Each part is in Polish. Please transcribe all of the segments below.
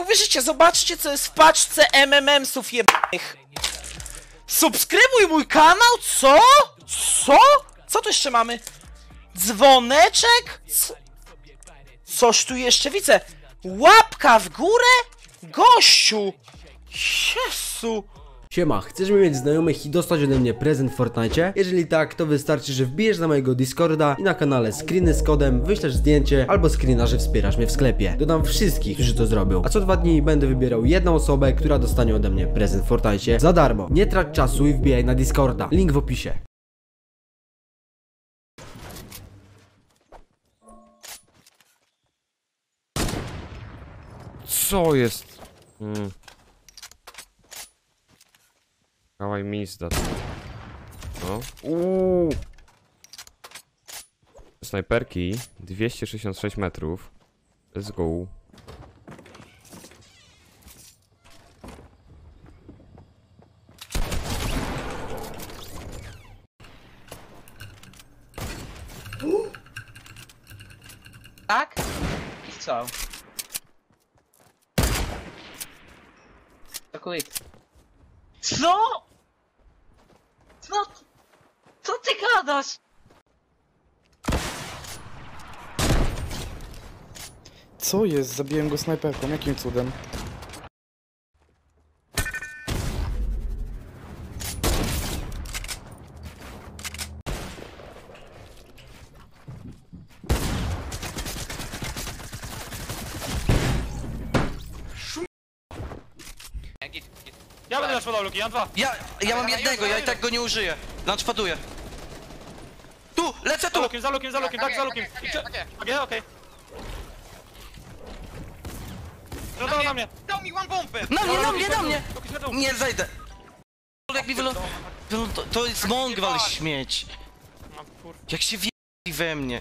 nie uwierzycie, zobaczcie co jest w paczce MMM-sów jebanych. Subskrybuj mój kanał, co? Co? Co tu jeszcze mamy? Dzwoneczek? Coś tu jeszcze widzę. Łapka w górę? Gościu! Jezu! Siema, chcesz mieć znajomych i dostać ode mnie prezent w Fortnite? Jeżeli tak, to wystarczy, że wbijesz na mojego Discorda i na kanale screeny z kodem, wyślesz zdjęcie albo screena, że wspierasz mnie w sklepie. Dodam wszystkich, którzy to zrobią, a co 2 dni będę wybierał jedną osobę, która dostanie ode mnie prezent w Fortnite za darmo. Nie trać czasu i wbijaj na Discorda, link w opisie. Co jest? How I missed that. No. Uuu. Snajperki 266 metrów. Let's go. Tak? I co? Takuj. Co? Co ty gadasz? Co jest? Zabiłem go snajperką, jakim cudem? Ja będę lunchpadował, Luki, ja mam 2. Ja mam jednego, ja i tak go nie użyję. Lunchpaduję. Tu! Lecę tu! Za lukiem, tak, za lukiem. Okej, okej. Zadał na mnie! Dał mi one bombę! Na mnie! Nie, zejdę! Jak mi wylądował... To jest mongwal śmieć! Jak się wje***li we mnie!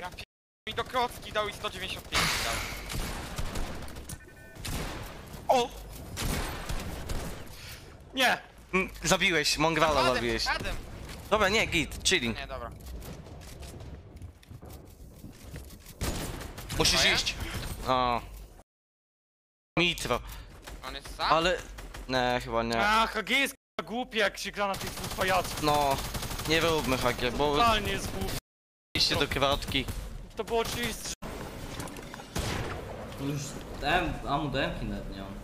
Ja mi do kocki dał i 195 dał. O! Nie! Zabiłeś, mongwala no, zabiłeś. Dobra, nie, git, chilling. Nie, dobra. Musisz iść. O. Mitro. On jest sam? Ale... Nie, chyba nie. A, HG jest głupi jak się gra na tych dwóch pajaców. No, nie róbmy HG, bo... Totalnie jest głupi. Iście do kratki. To było oczywiste. Już... Amu demki nawet nie mam.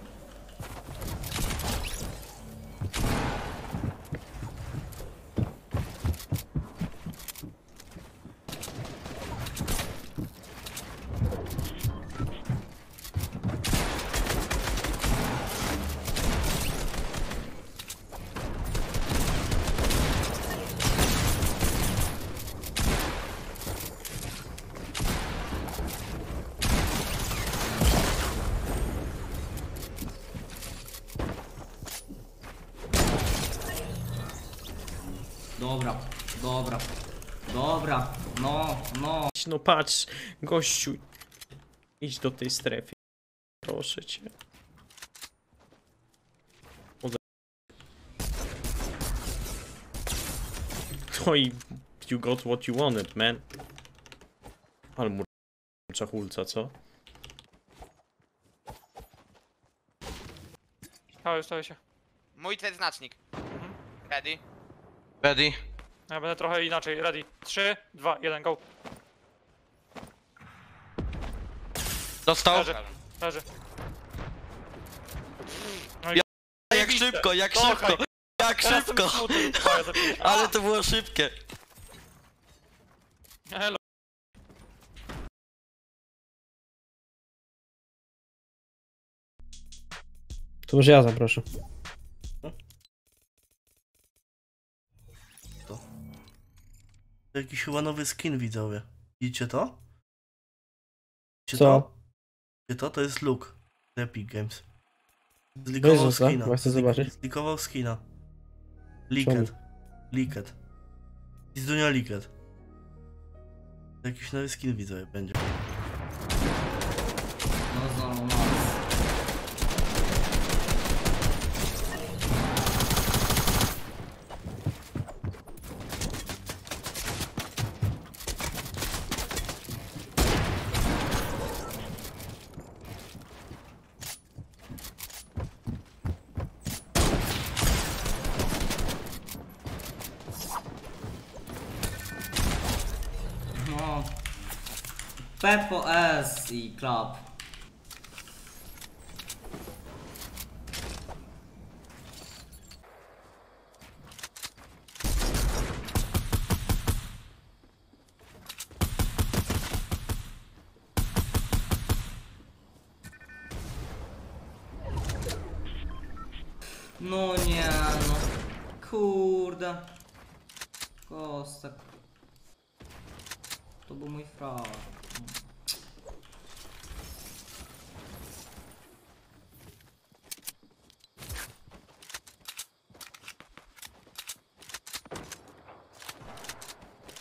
Dobra, no. No patrz, gościu, idź do tej strefy, proszę cię. No i you got what you wanted, man. Ale mu czachulca, co? Halo, stawię się. Mój ten znacznik. Ready. Ja będę trochę inaczej, ready. 3, 2, 1, go. Dostał? Leży. No ja, jak szybko. Ale to było szybkie. Hello. To może ja zaproszę. Jakiś chyba nowy skin, widzowie. Widzicie to? To jest Luke z Epic Games. Zlikował skina. Zlikował skina. Leaked. Izdunia Leaked. Jakiś nowy skin, widzowie, będzie. PPS i klap. No nie, no kurde. Kostek. To był mój frag.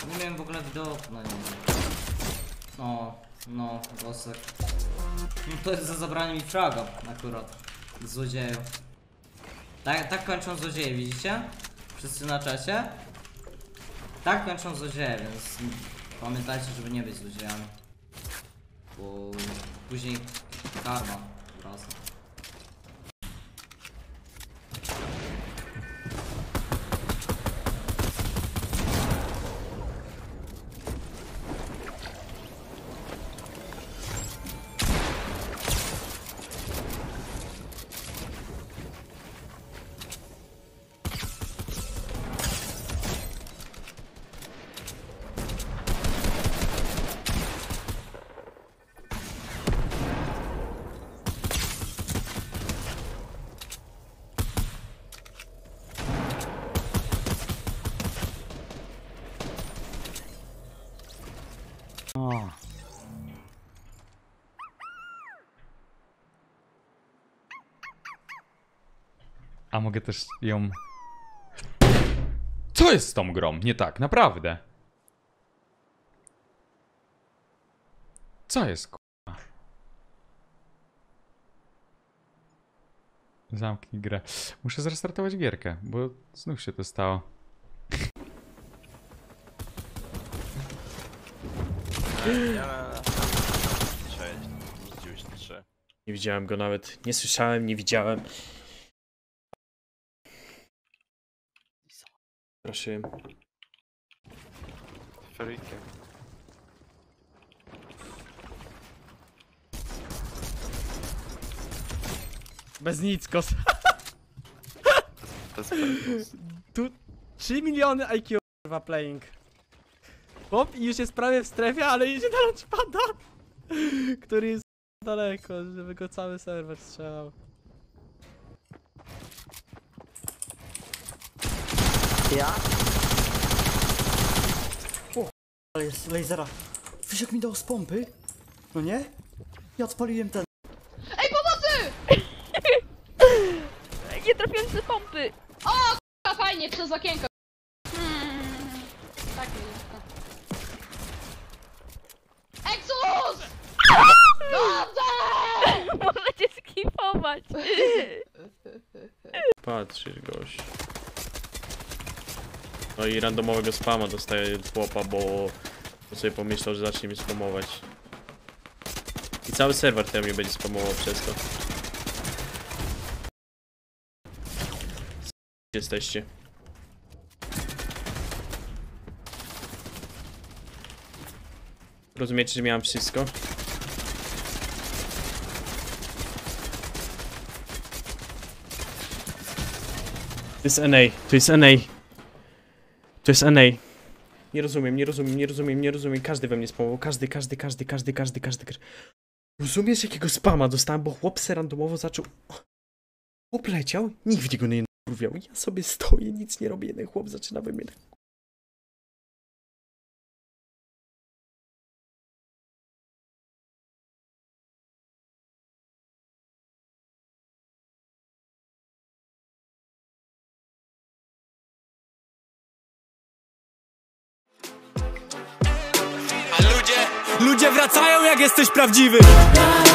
Nie miałem w ogóle widoku na nim. O, no, Kostek. No to jest za zabranie mi fraga akurat. Złodzieju. Tak, tak kończą złodzieje, widzicie? Wszyscy na czacie. Tak kończą złodzieje, więc pamiętajcie, żeby nie być złodziejami. Bo później karma wraca. A mogę też ją... Co jest z tą grą? Nie tak, naprawdę. Co jest, k***a? Zamknij grę. Muszę zrestartować gierkę, bo znów się to stało. Nie widziałem go nawet. Nie słyszałem, nie widziałem. Proszę. Ferikę. Bez nic, kos. Tu 3 miliony IQ playing. Bob już jest prawie w strefie, ale idzie na launchpada, który jest daleko, żeby go cały serwer strzelał. Ja? O, ale jest lasera. Wiesz jak mi dał z pompy? No nie? Ja odpaliłem ten. Ej, pomocy! Nie trafiłem z pompy. O, k***a, fajnie, przez okienko. Tak jest. Exus! Dobrze! Możecie skipować. Patrzysz, gość. No i randomowego spama dostaję od chłopa, bo sobie pomyślał, że zacznie mnie spamować. I cały serwer ten mnie będzie spamował przez to. Jesteście. Rozumiecie, że miałem wszystko? To jest NA, to jest NA. To jest NA. Nie rozumiem, nie rozumiem, nie rozumiem, nie rozumiem. Każdy we mnie spamował. Każdy. Rozumiesz jakiego spama dostałem, bo chłop se randomowo zaczął... Chłop leciał, nikt go nie nakurwiał. Ja sobie stoję, nic nie robię, jeden chłop zaczyna we mnie... Ludzie wracają jak jesteś prawdziwy.